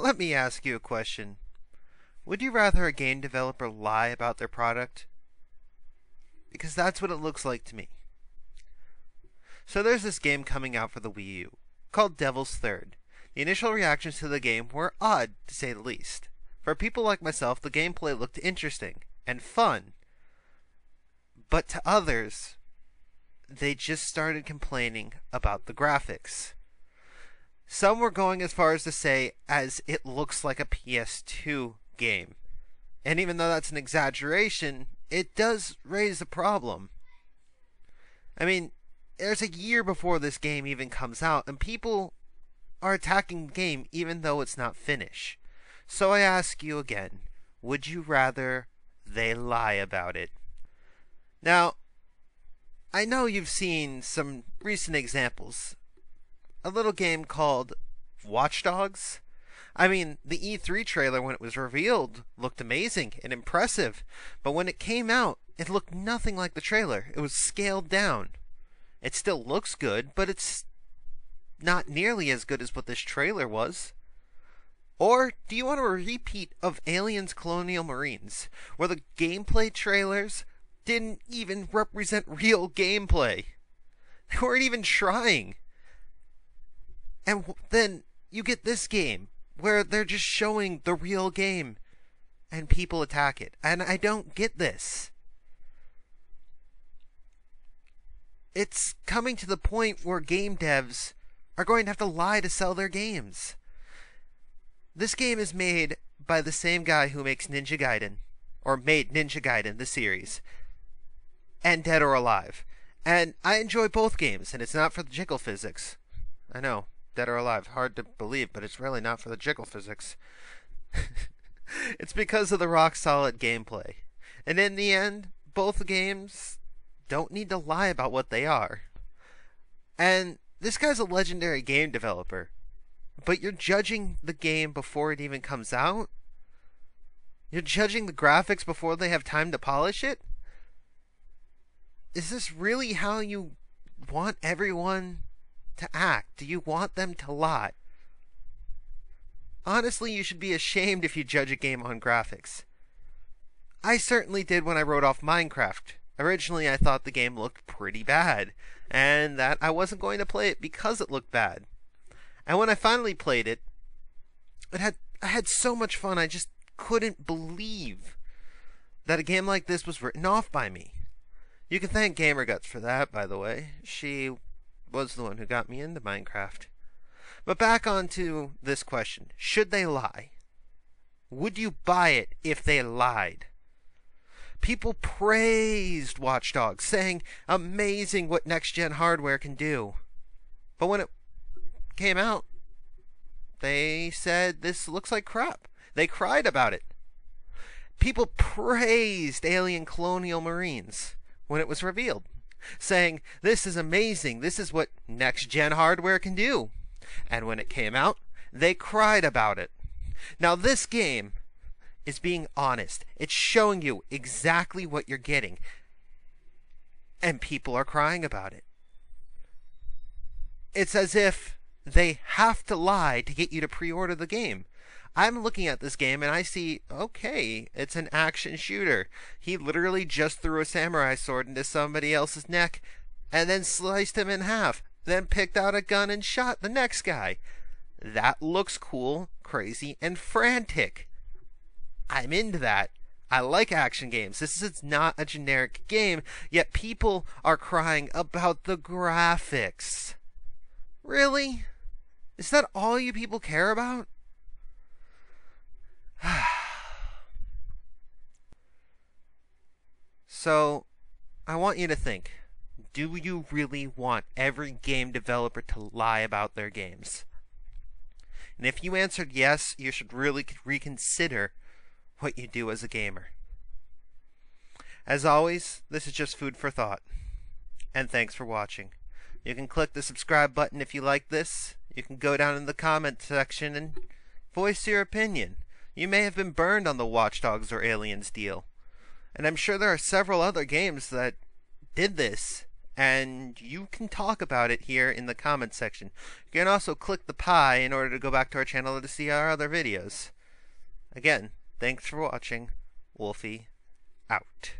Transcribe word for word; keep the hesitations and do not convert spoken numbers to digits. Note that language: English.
Let me ask you a question. Would you rather a game developer lie about their product? Because that's what it looks like to me. So there's this game coming out for the Wii U, called Devil's Third. The initial reactions to the game were odd, to say the least. For people like myself, the gameplay looked interesting and fun. But to others, they just started complaining about the graphics. Some were going as far as to say, as it looks like a P S two game. And even though that's an exaggeration, it does raise a problem. I mean, there's a year before this game even comes out, and people are attacking the game even though it's not finished. So I ask you again, would you rather they lie about it? Now, I know you've seen some recent examples. A little game called Watch Dogs. I mean, the E three trailer when it was revealed looked amazing and impressive, but when it came out, it looked nothing like the trailer. It was scaled down. It still looks good, but it's not nearly as good as what this trailer was. Or do you want a repeat of Aliens Colonial Marines, where the gameplay trailers didn't even represent real gameplay? They weren't even trying. And then you get this game, where they're just showing the real game, and people attack it. And I don't get this. It's coming to the point where game devs are going to have to lie to sell their games. This game is made by the same guy who makes Ninja Gaiden, or made Ninja Gaiden, the series, and Dead or Alive. And I enjoy both games, and it's not for the jiggle physics. I know. Dead or Alive. Hard to believe, but it's really not for the jiggle physics. It's because of the rock-solid gameplay. And in the end, both games don't need to lie about what they are. And this guy's a legendary game developer, but you're judging the game before it even comes out? You're judging the graphics before they have time to polish it? Is this really how you want everyone to act? Do you want them to lie? Honestly, you should be ashamed if you judge a game on graphics. I certainly did when I wrote off Minecraft. Originally, I thought the game looked pretty bad, and that I wasn't going to play it because it looked bad. And when I finally played it, it had I had so much fun, I just couldn't believe that a game like this was written off by me. You can thank GamerGuts for that, by the way. She was the one who got me into Minecraft. But back on to this question. Should they lie? Would you buy it if they lied? People praised Watch Dogs, saying amazing what next-gen hardware can do. But when it came out, they said this looks like crap. They cried about it. People praised Alien Colonial Marines when it was revealed, saying, this is amazing, this is what next-gen hardware can do. And when it came out, they cried about it. Now this game is being honest. It's showing you exactly what you're getting. And people are crying about it. It's as if they have to lie to get you to pre-order the game. I'm looking at this game and I see, okay, it's an action shooter. He literally just threw a samurai sword into somebody else's neck and then sliced him in half, then picked out a gun and shot the next guy. That looks cool, crazy, and frantic. I'm into that. I like action games. This is not a generic game, yet people are crying about the graphics. Really? Is that all you people care about? So, I want you to think, do you really want every game developer to lie about their games? And if you answered yes, you should really reconsider what you do as a gamer. As always, this is just food for thought. And thanks for watching. You can click the subscribe button if you like this. You can go down in the comment section and voice your opinion. You may have been burned on the Watch Dogs or Aliens deal. And I'm sure there are several other games that did this and you can talk about it here in the comments section. You can also click the pie in order to go back to our channel to see our other videos. Again, thanks for watching. Wolfie out.